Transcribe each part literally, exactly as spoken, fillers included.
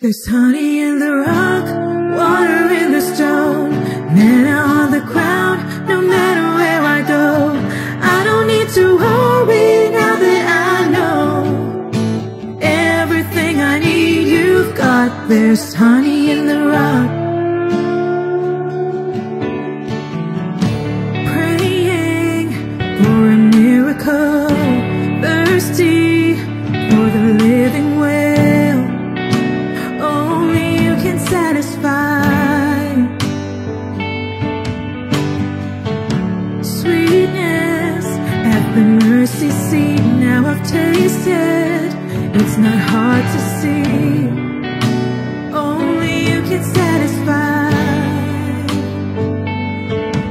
There's honey in the rock, water in the stone. Manna on the ground, no matter where I go. I don't need to worry now that I know everything I need you've got. There's honey in the rock. Thirsty for the living well, only you can satisfy. Sweetness at the mercy seat, now I've tasted, it's not hard to see, only you can satisfy.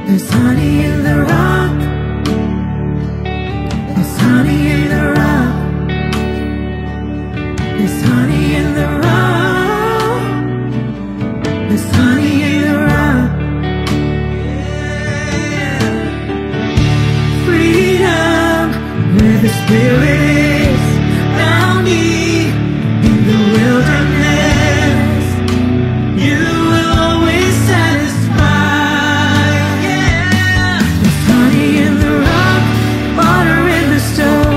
There's honey in the rock. Honey in the rock. There's honey in the rock. There's honey in the rock. Freedom, where the spirit is, found me in the wilderness. You will always satisfy. Yeah. There's honey in the rock, water in the stone.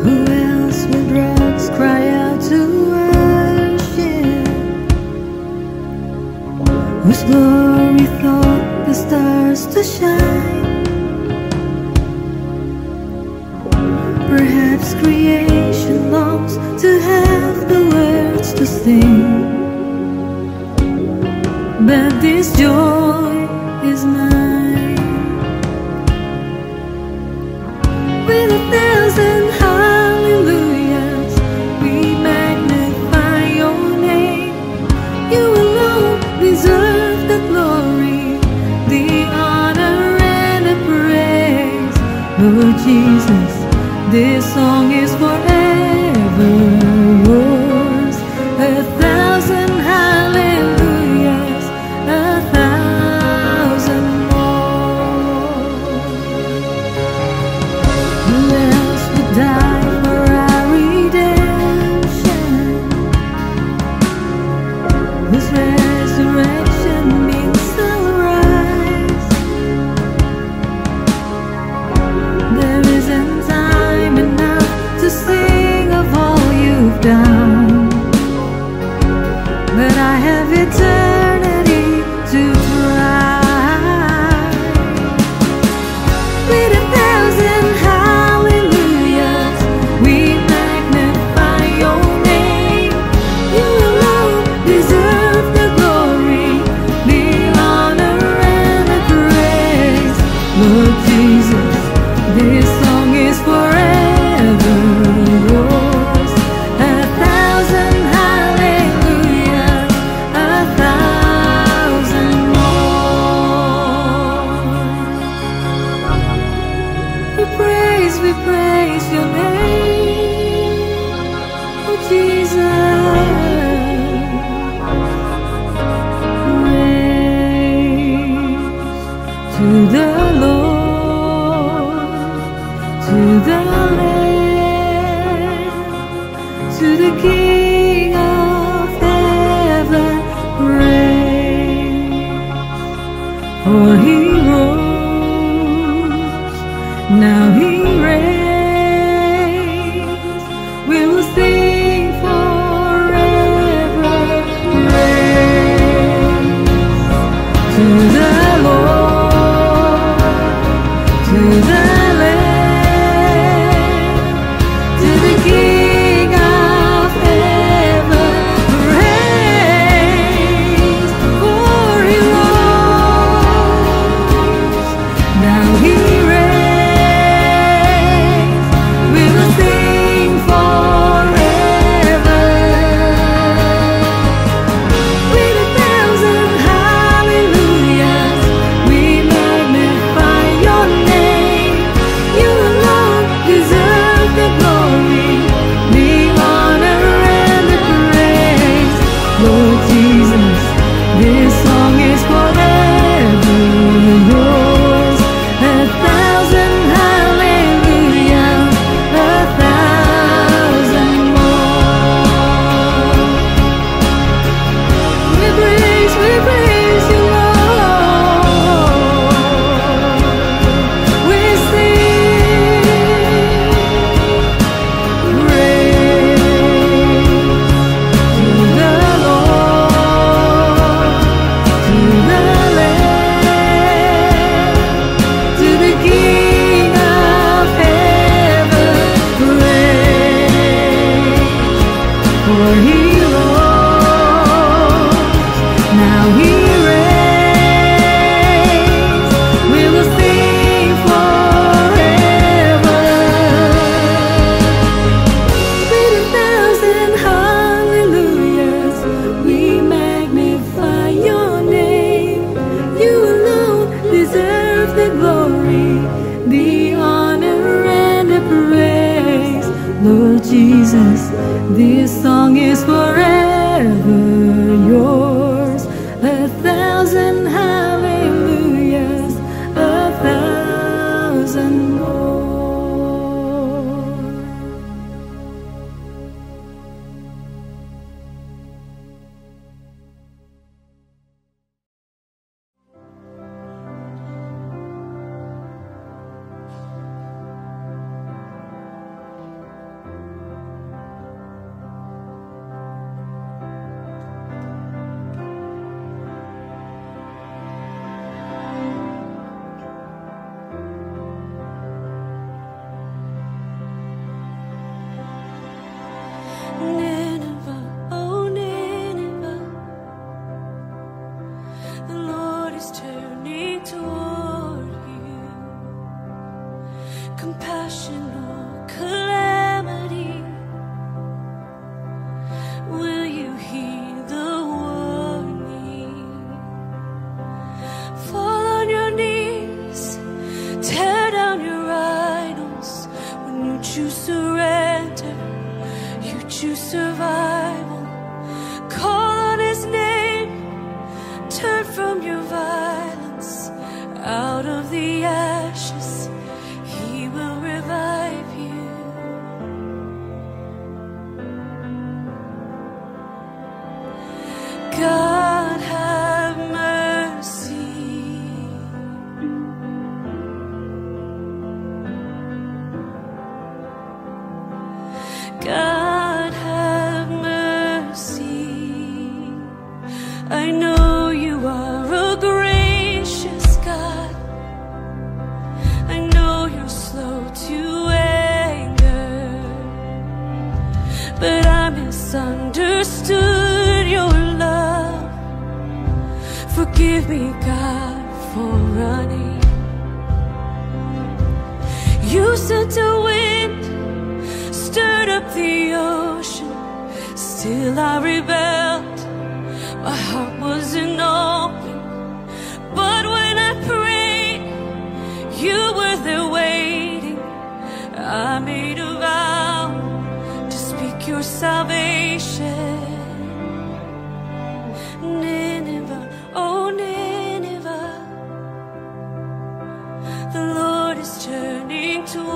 Who else will drugs cry out to us? this joy is mine. With a thousand hallelujahs, we magnify your name. You alone deserve the glory, the honor, and the praise. Lord Jesus, this song is forever yours. A thousand hallelujahs, a thousand more. Who else would die for our redemption? Whose resurrection means sunrise. There isn't time enough to sing of all you've done, but I have eternity to try. With a thousand hallelujahs, we magnify your name. You alone deserve the glory, the honor, and the praise. Lord Jesus, this song is forever yours. A thousand we praise your name, oh Jesus. Praise to the Lord, to the Lamb, to the King of heaven. Praise, for He rose, now He Jesus, this song is forever yours. A thousand hallelujahs, a thousand more. issue survival. Call on his name, turn from your violence. Out of the ashes, he will revive you. God have mercy. God understood your love. Forgive me, God, for running. You sent a wind, stirred up the ocean. Still I rebelled, my heart wasn't open. But when I prayed, you were there waiting. I made a vow to speak your salvation. Nineveh, oh Nineveh, the Lord is turning toward you.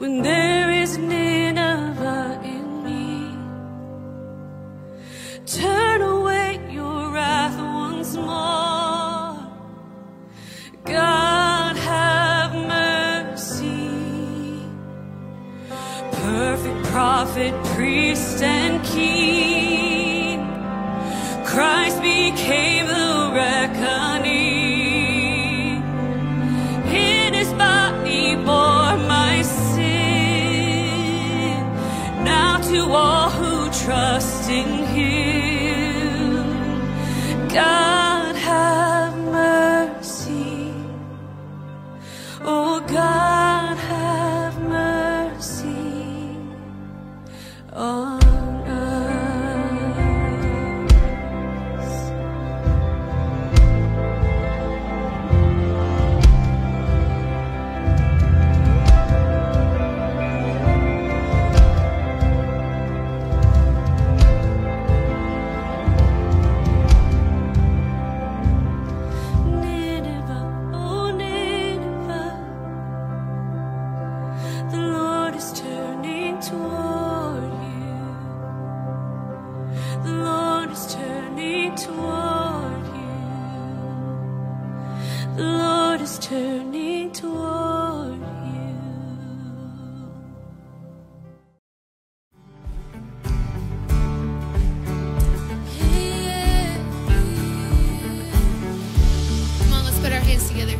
When there is Nineveh in me, turn away your wrath once more. God have mercy. Perfect prophet, priest and king, Christ became the reckoning. In his body bore my sin. To all who trust in him, God have mercy. Oh God have mercy on turning toward you. Yeah. Come on, let's put our hands together.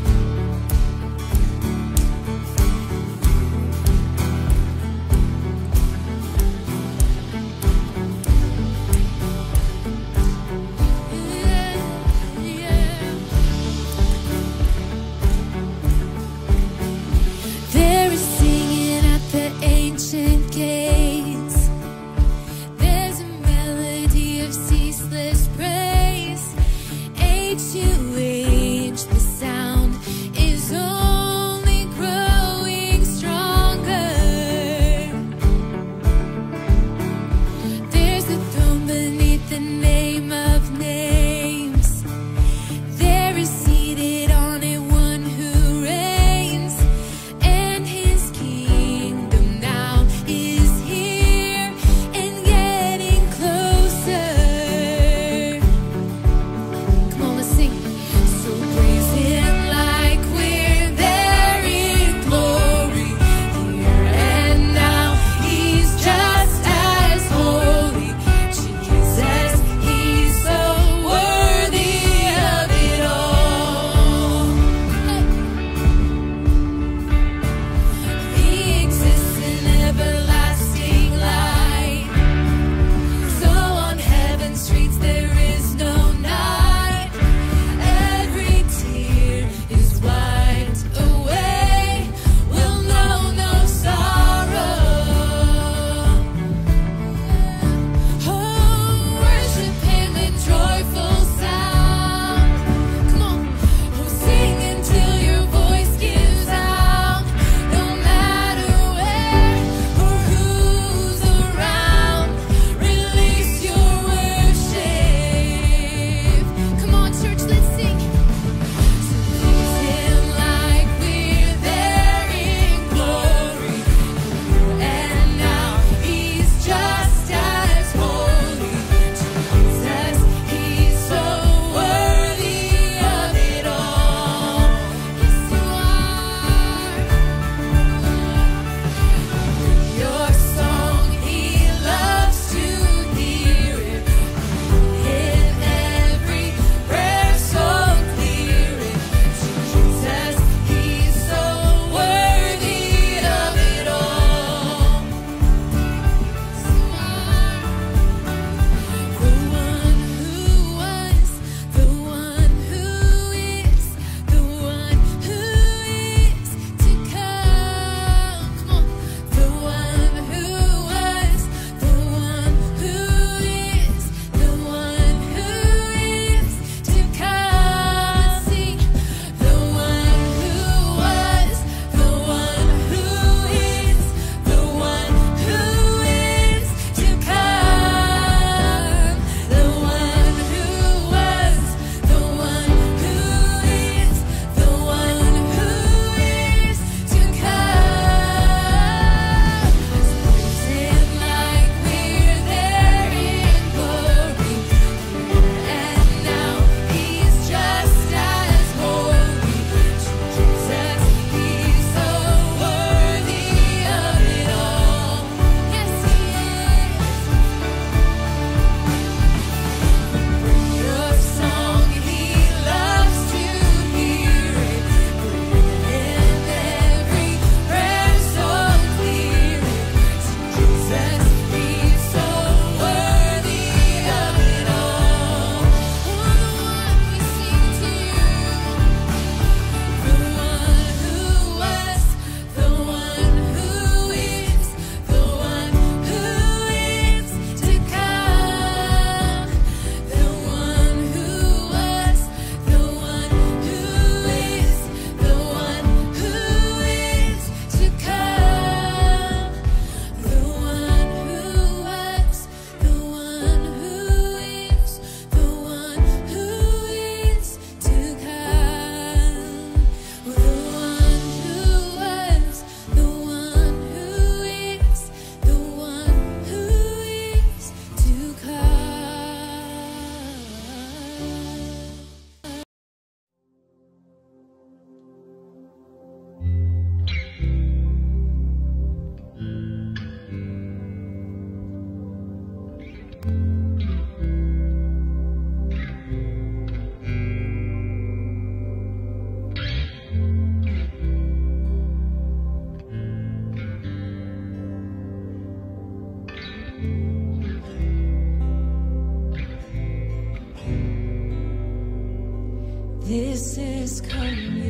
This is communion,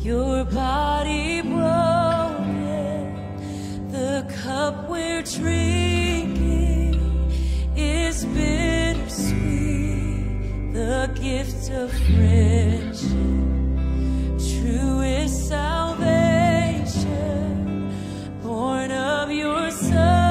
your body broken, the cup we're drinking is bittersweet, the gift of friendship, true is salvation, born of your Son.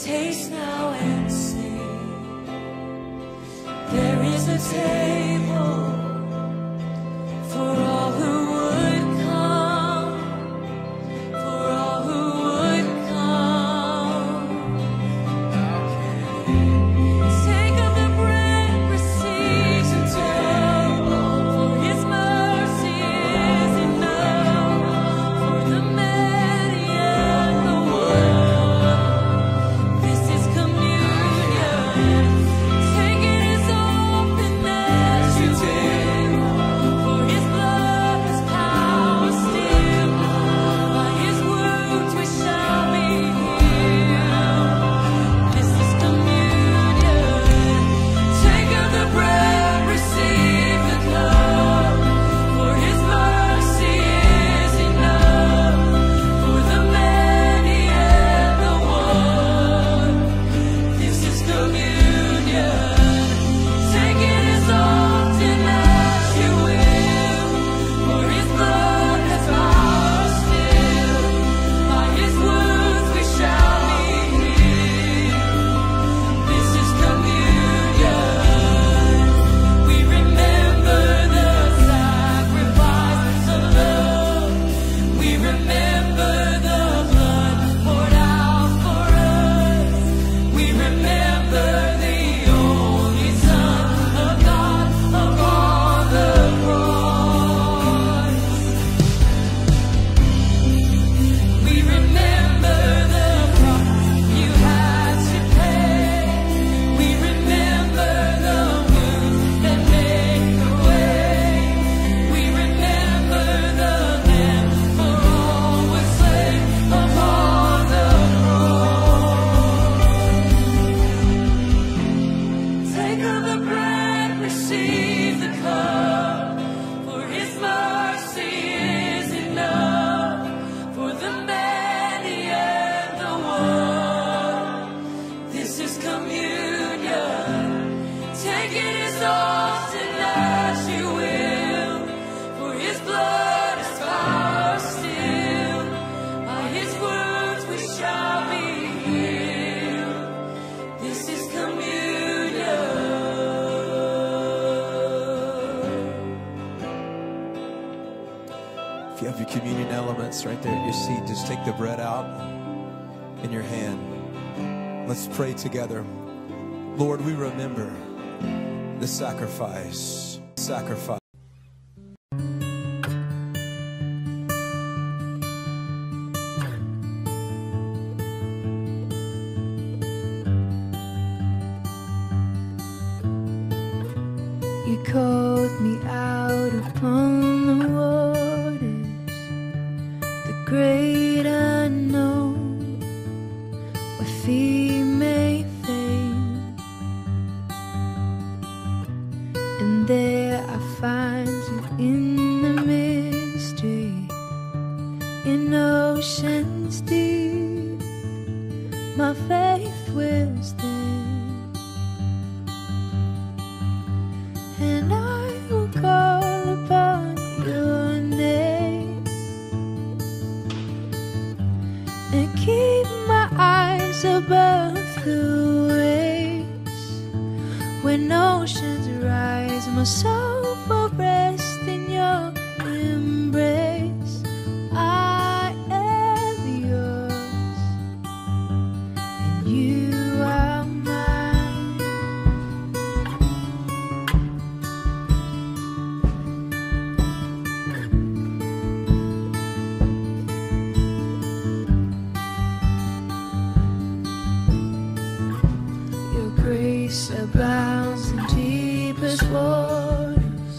Taste now and see, there is a table for all who would come, for all who would come. Take of the bread, receive the table, for His mercy is enough, for the many and the world. Communion. of your communion elements right there at your seat. Just take the bread out in your hand. Let's pray together. Lord, we remember the sacrifice, sacrifice. You called me out upon the waters, the great unknown, where feet may fail, and there I find you in the mystery, in oceans deep, my faith will stand. And I will call upon your name and keep my eyes above the waves. When oceans rise, my soul will rest in your embrace. I am yours, and you are mine. Abounds in deepest waters,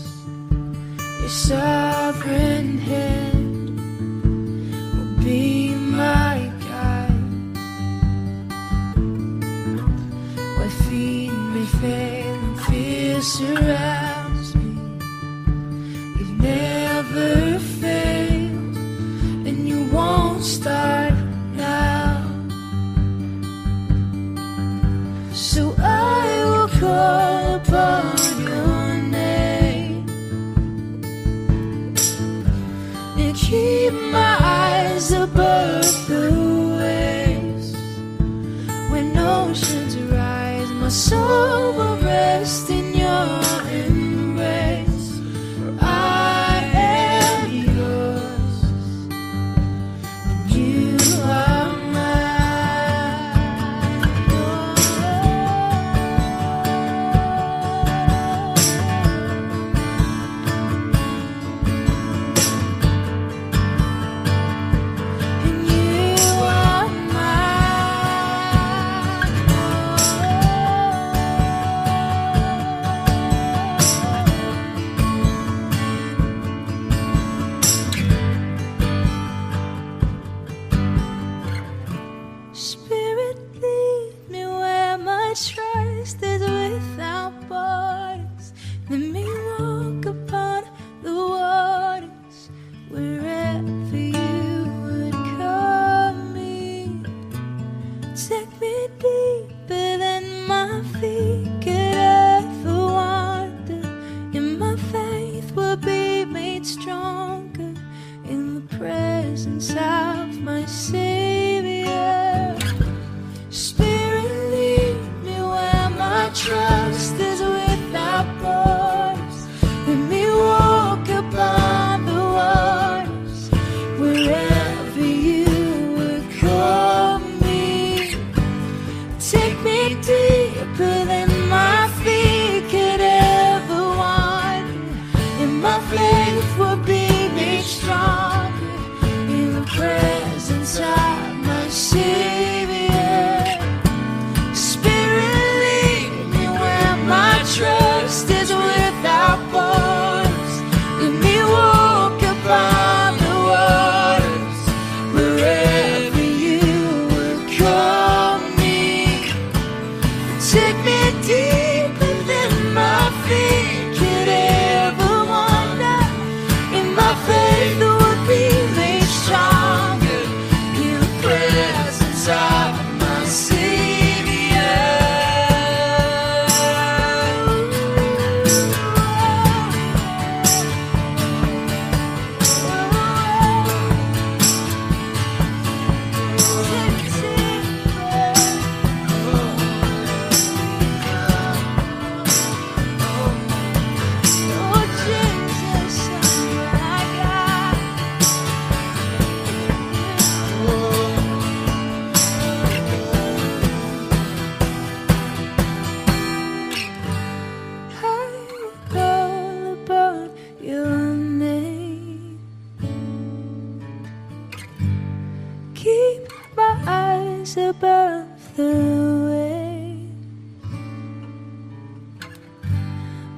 your sovereign hand will be my guide. Where feet may fail and fear surrounds me, you've never failed, and you won't start now. So I call upon your name and keep my eyes above the waves. When oceans rise, my soul will rest in your embrace. I am yours, and you are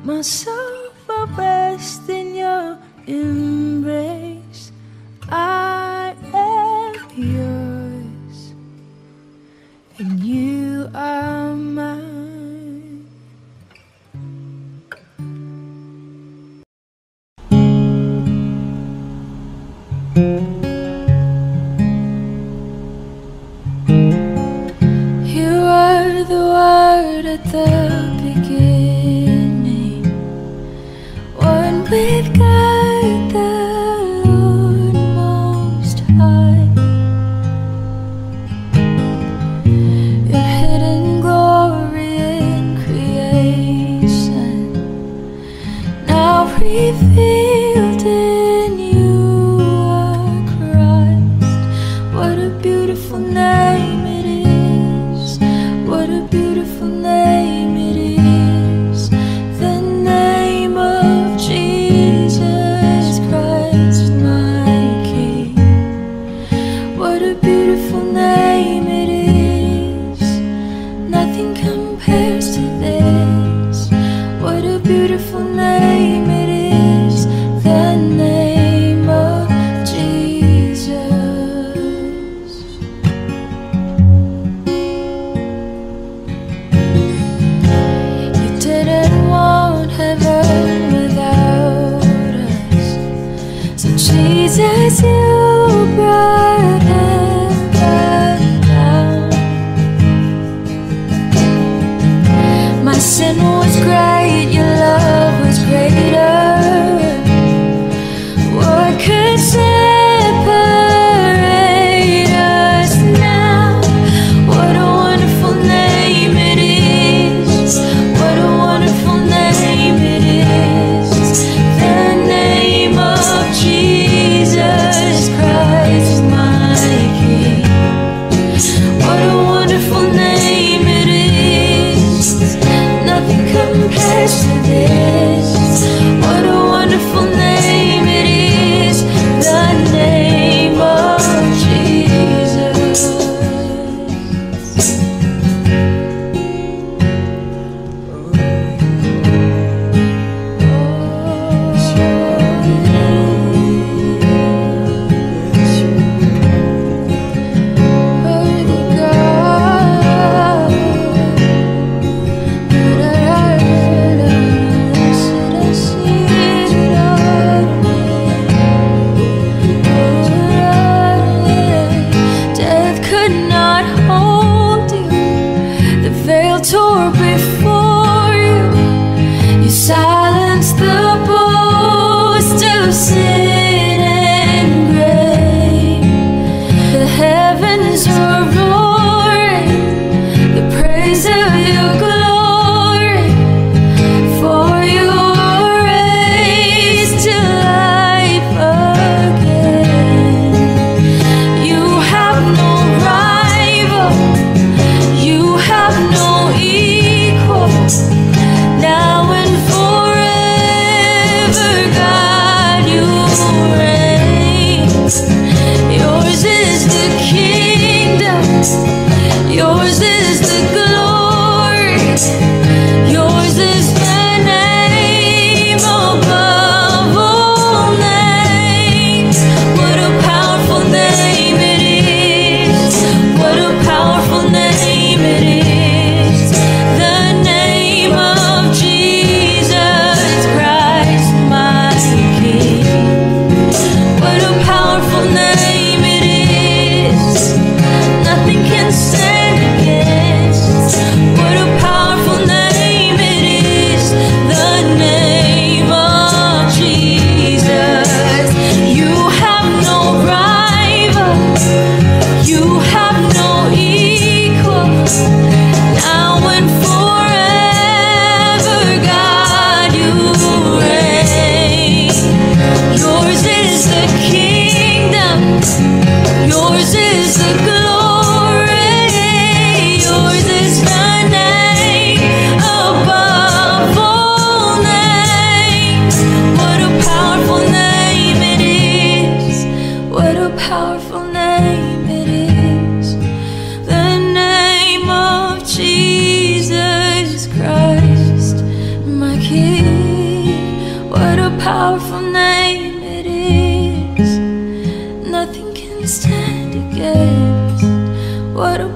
myself, I rest in your embrace. I am yours, and you are mine.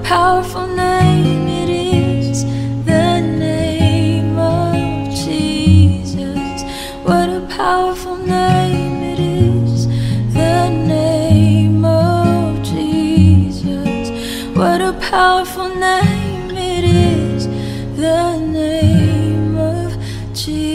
powerful name it is, the name of Jesus. What a powerful name it is, the name of Jesus. What a powerful name it is, the name of Jesus.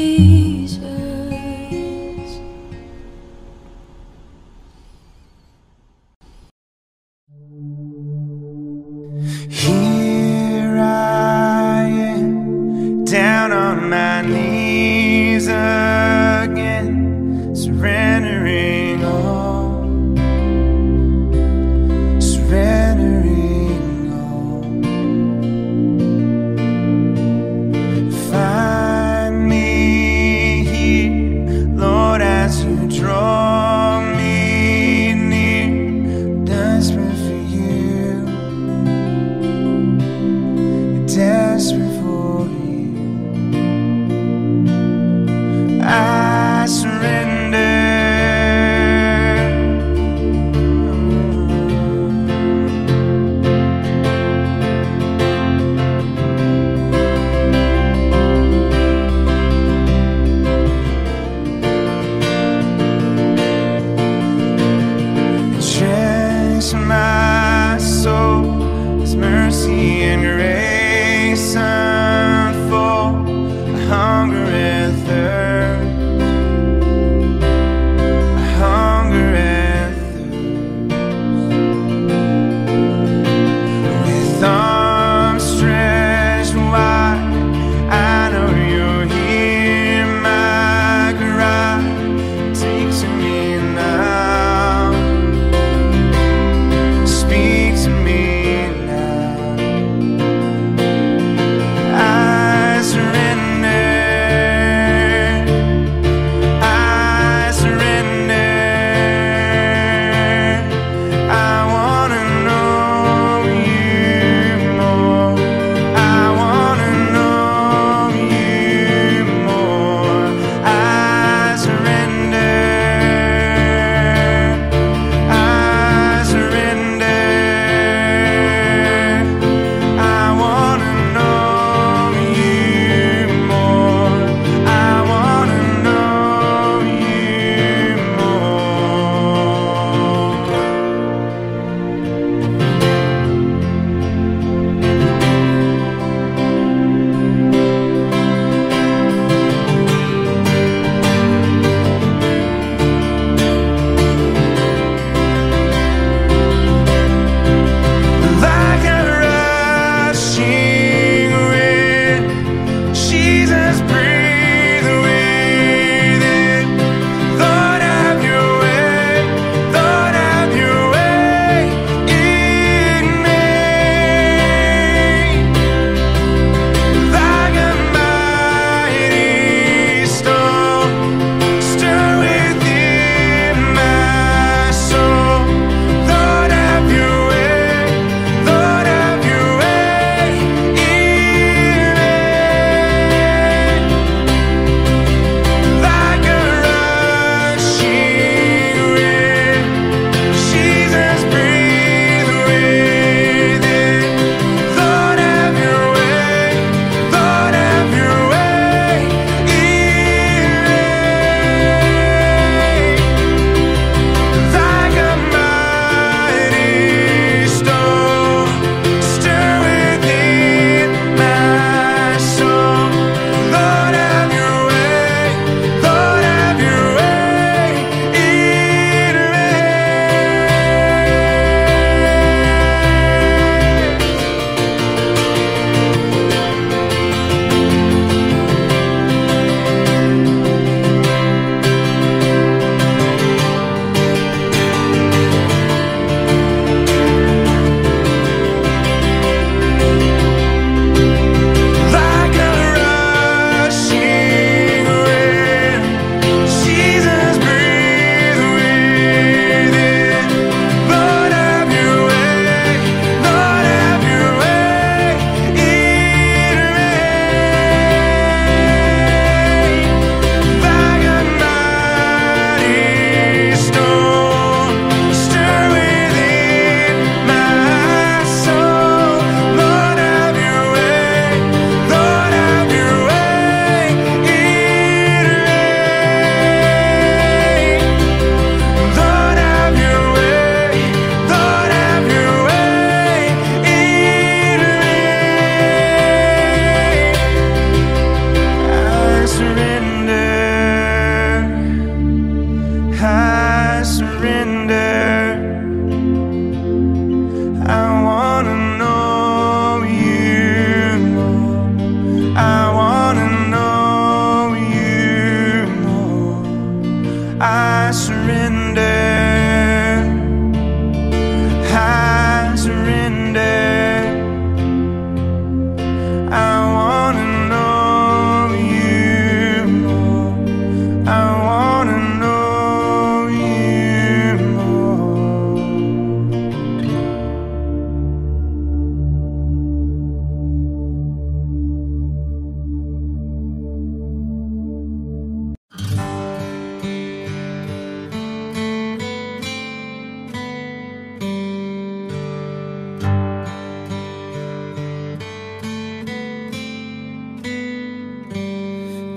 I surrender.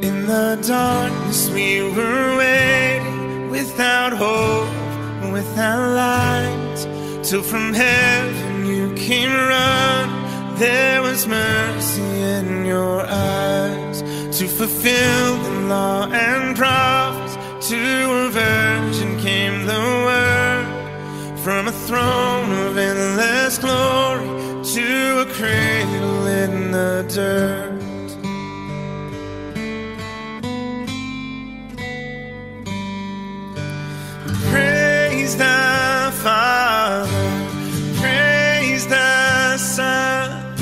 In the darkness we were waiting, without hope, without light, till from heaven you came running. There was mercy in your eyes, to fulfill the law and prophets. To a virgin came the word, from a throne of endless glory to a cradle in the dirt. Praise thy Father, praise thy Son,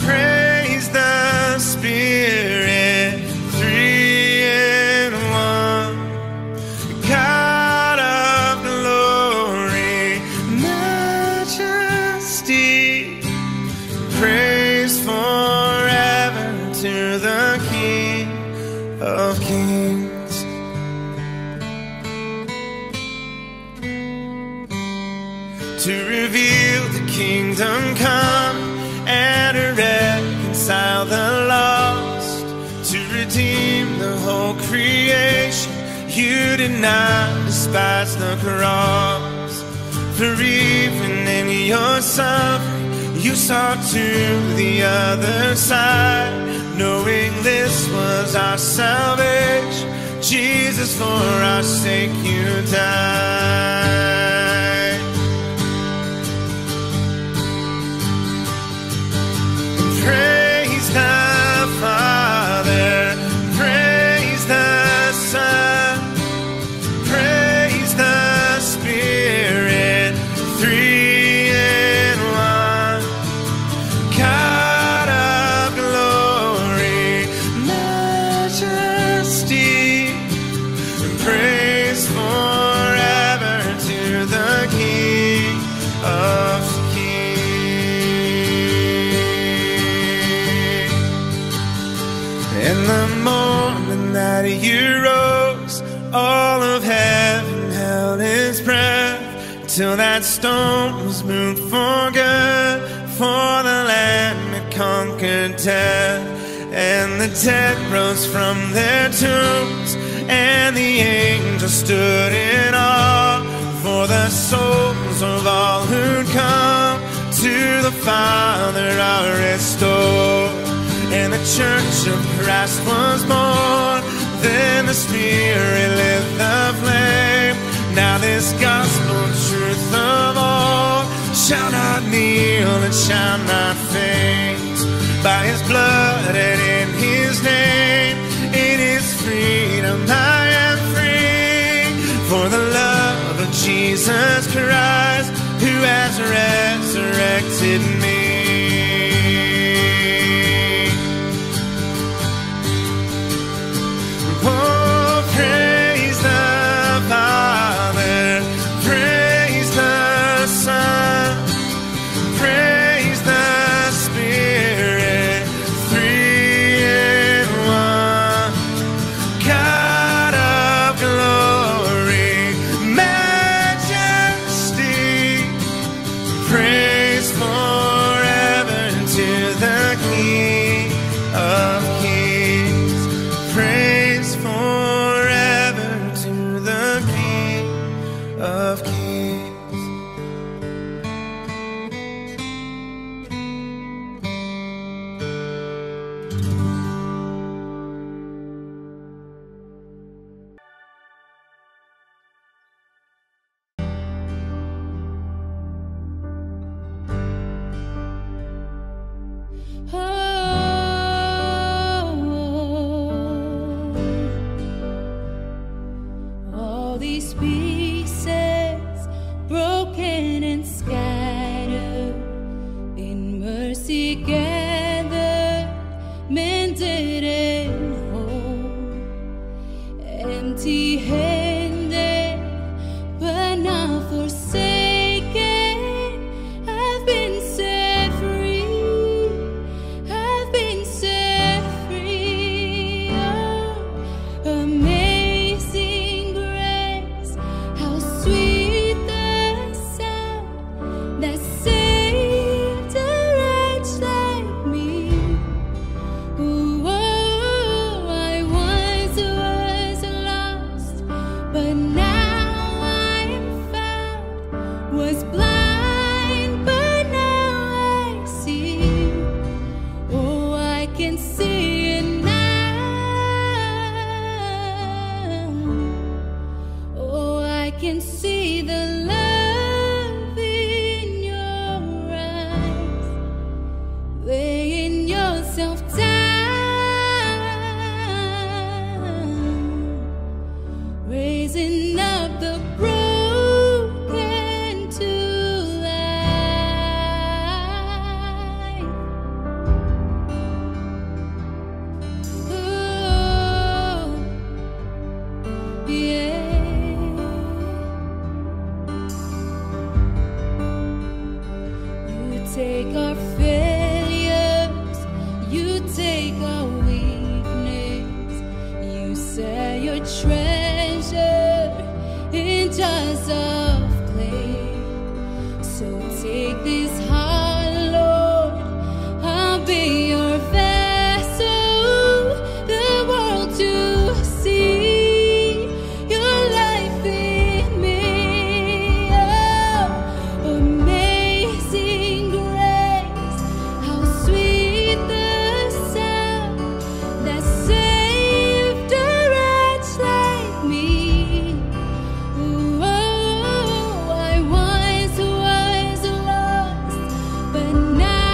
praise thy Spirit, three in one. God of glory, majesty, praise forever to the King of kings. To reveal the kingdom come and to reconcile the lost, to redeem the whole creation. You did not despise the cross, for even in your suffering you saw to the other side, knowing this was our salvation. Jesus, for our sake you died. Praise thy Father, praise thy Son, praise thy Spirit, three in one. God of glory, majesty, praise forever to the King of kings. In the moment that you rose, all of heaven held its breath, till that stone was moved for good, for the Lamb that conquered death. And the dead rose from their tombs, and the angels stood in awe, for the souls of all who'd come to the Father are restored. And the church of Christ was born. Then the Spirit lit the flame. Now this gospel truth of all shall not kneel and shall not faint. By his blood and in his name, in his freedom I am free. For the love of Jesus Christ, who has resurrected me. Oh, praise the Father, praise the Son, praise the Spirit, three in one. God of glory, majesty, praise for treasure in jars of clay. So take this heart, Lord, I'll be your vessel, the world to see your life in me. Oh, amazing grace, how sweet the sound that saved a wretch like me. Ooh, oh, I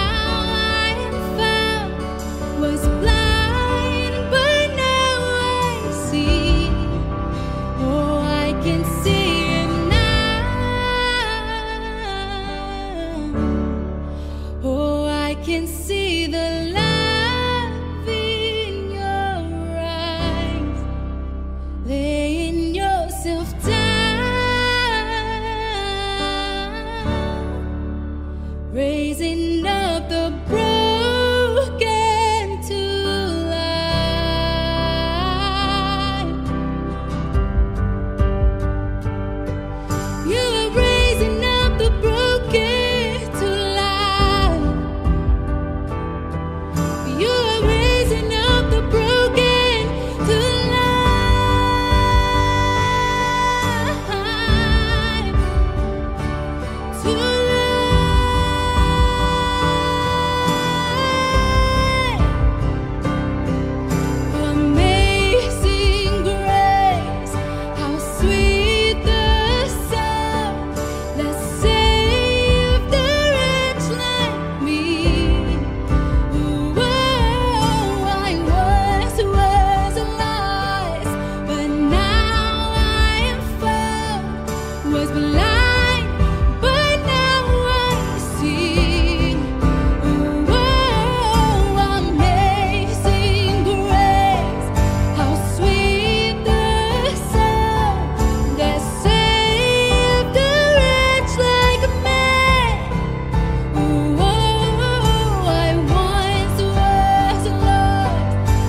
once was lost, but now I am found. Was blind, but now I see. Oh, I can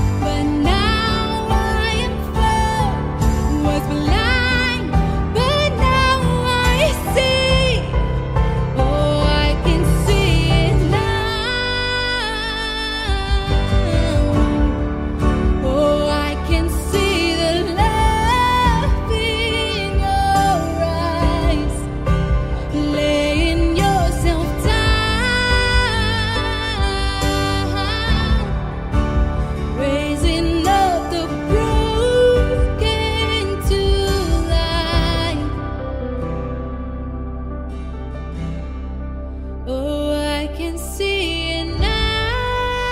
see him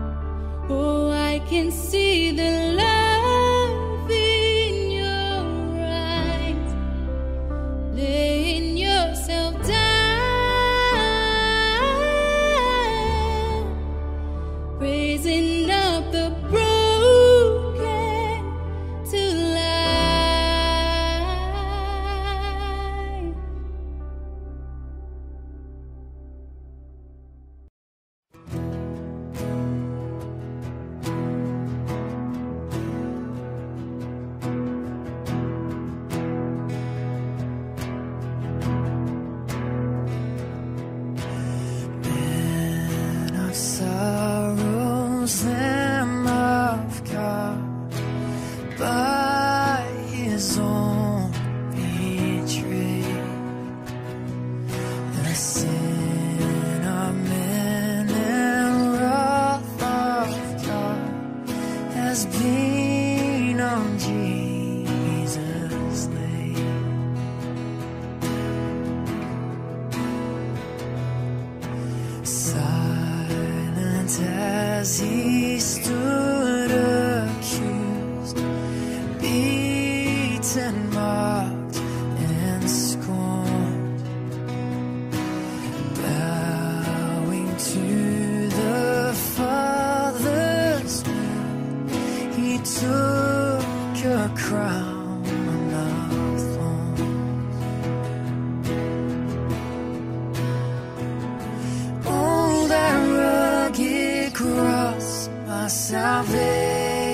now. Oh, I can see the light. Laying yourself down, raising up the broken to life. You're raising up the broken to life. You're raising up the broken to life. I can see the love in your eyes, laying yourself down, raising up the broken to life. Sorrows Lamb of God, by his own betrayed, the sin of men and wrath of God has been on Jesus' name. Sorrows as he stood accused, beaten, mocked, and scorned, bowing to the Father's will, he took a crown. Salvation.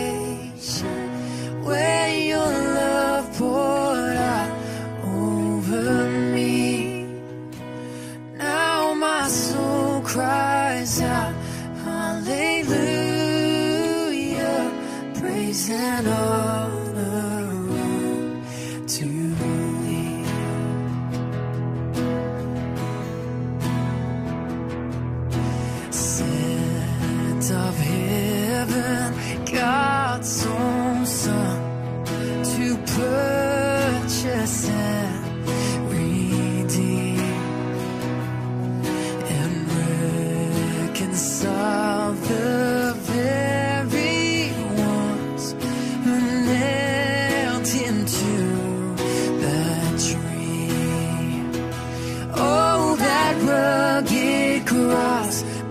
praise and honor to thee. Sent of heaven, God's own Son, to purchase and redeem and reconcile the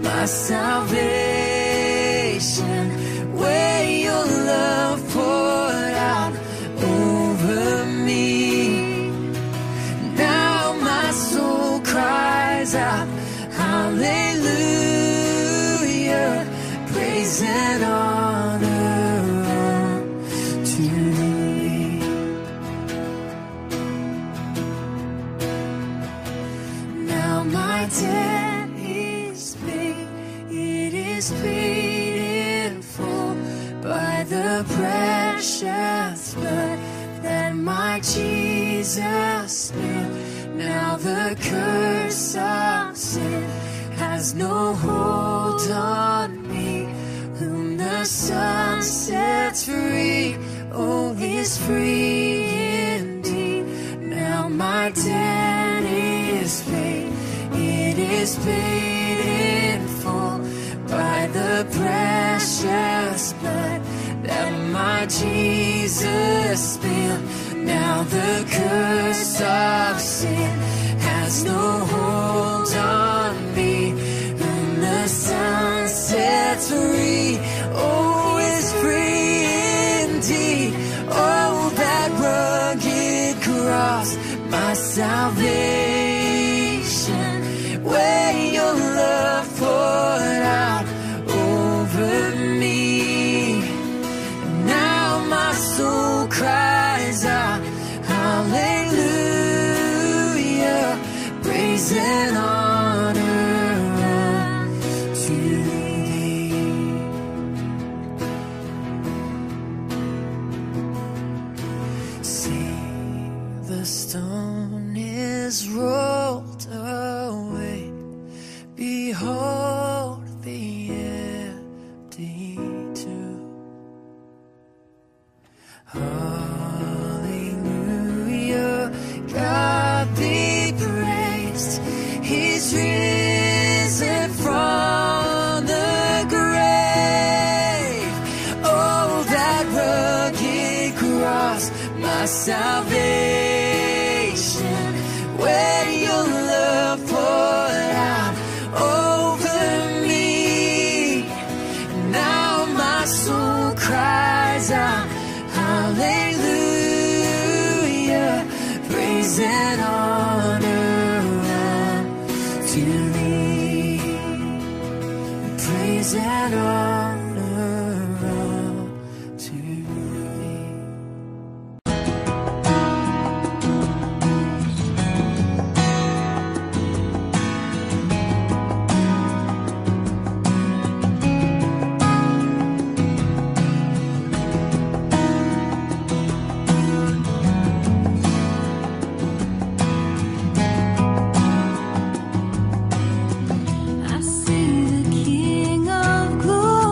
my salvation, where your love poured out over me. Now my soul cries out, hallelujah, praise and honor to thee. Now my death pleaded for by the precious blood that my Jesus spilled. Now the curse of sin has no hold on me. Whom the Son sets free, oh, is free indeed. Now my debt is paid, it is paid in full by the precious blood that my Jesus spilled. Now the curse of sin has no hold on me. When the Son sets free, oh, is free indeed. Oh, that rugged cross, my salvation, where your love poured out cries out, hallelujah, praise and honor to thee. See, the stone is rolled away. Behold the empty tomb. Hallelujah, God be praised. He's risen from the grave. Oh, that rugged cross, my salvation, where your love poured out over me. Now my soul cries out, hallelujah, praise and honor to thee. Praise and honor to thee. I see the King of Glory.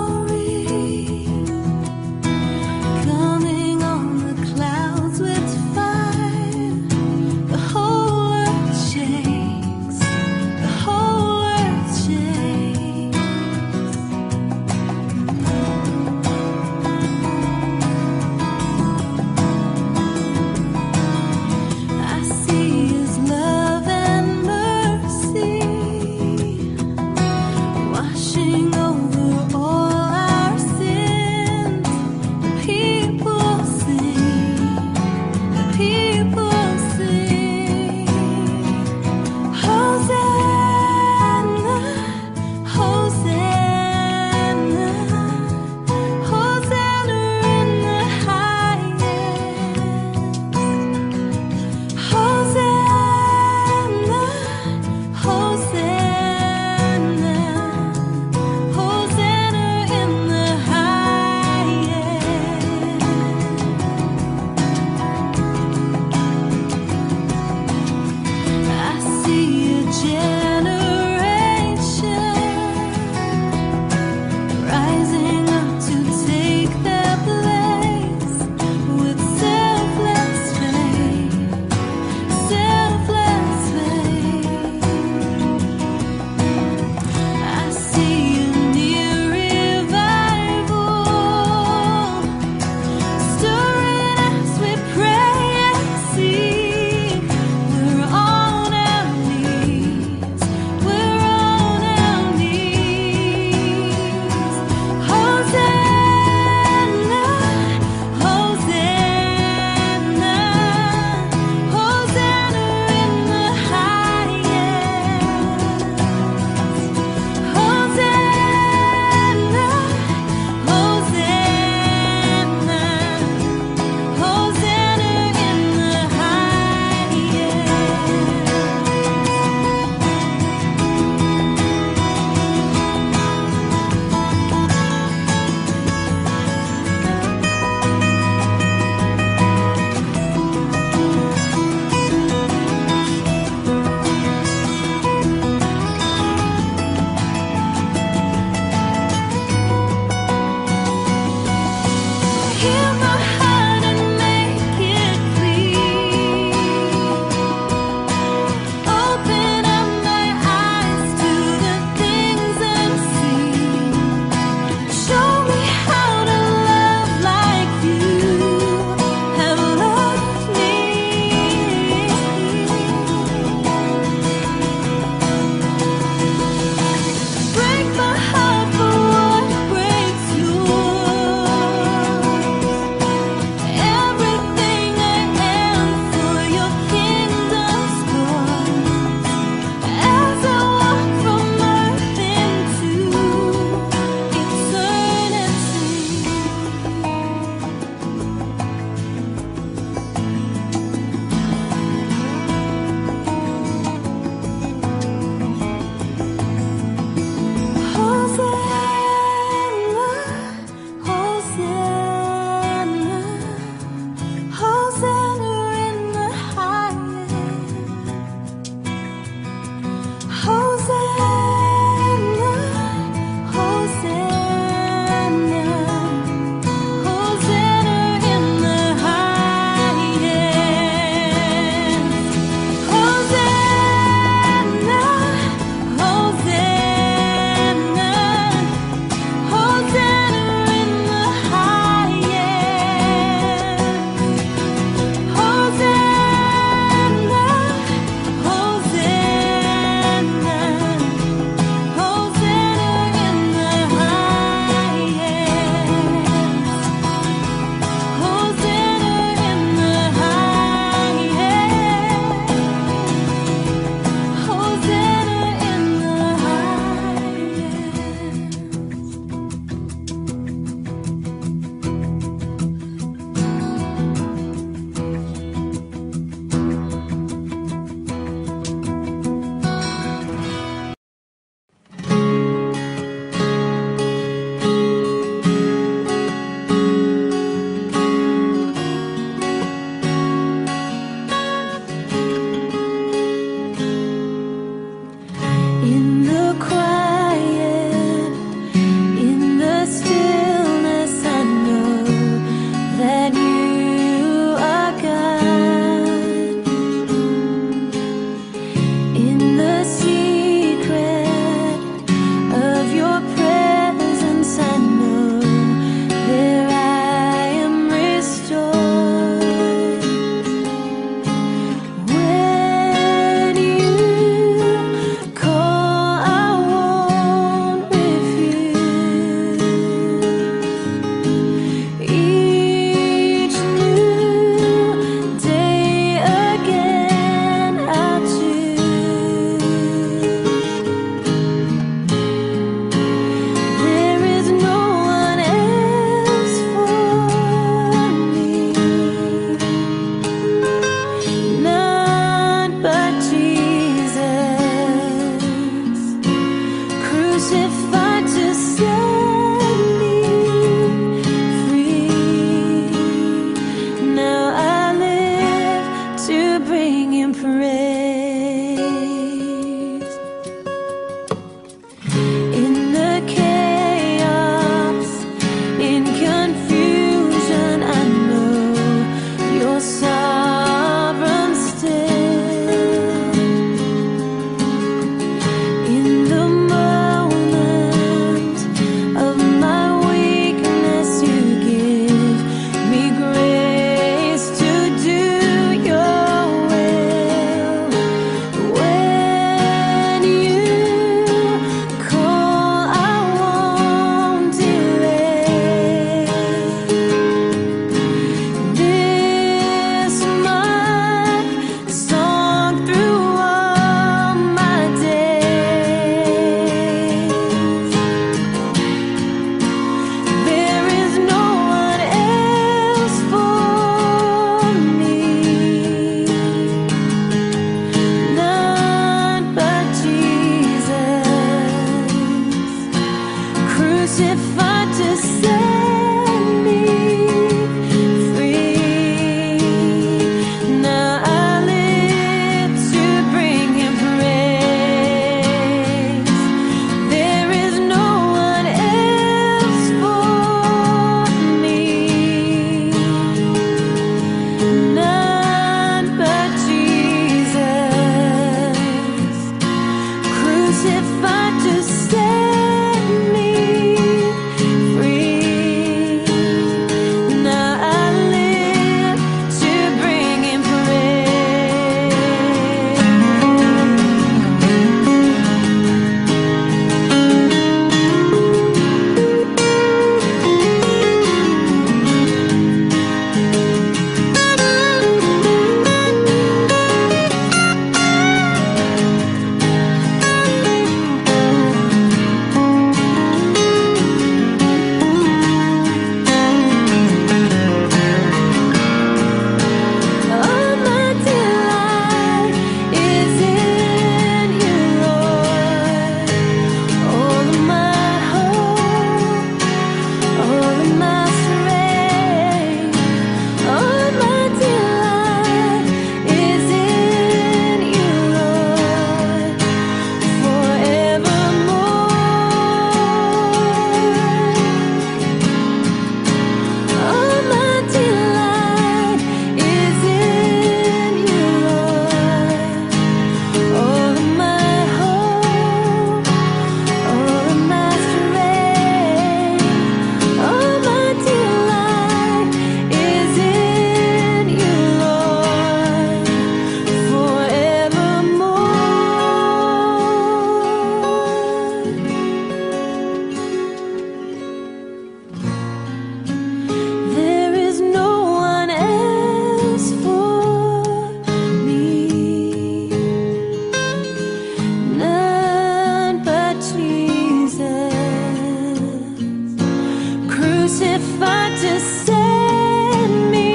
crucified to set me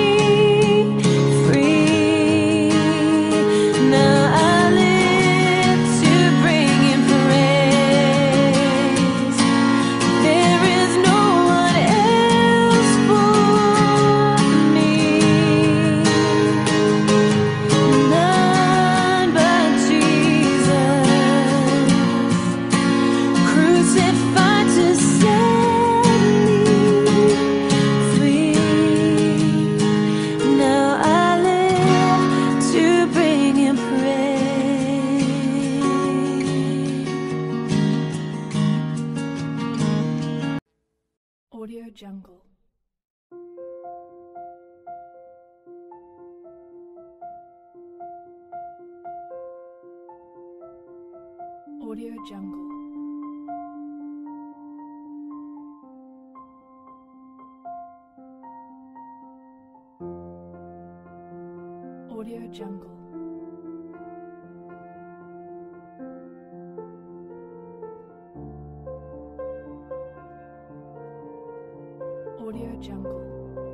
free. Now I live to bring Him praise. There is no one else for me, none but Jesus, crucified to set. Audio Jungle. Audio Jungle. Audio Jungle. Audio Jungle.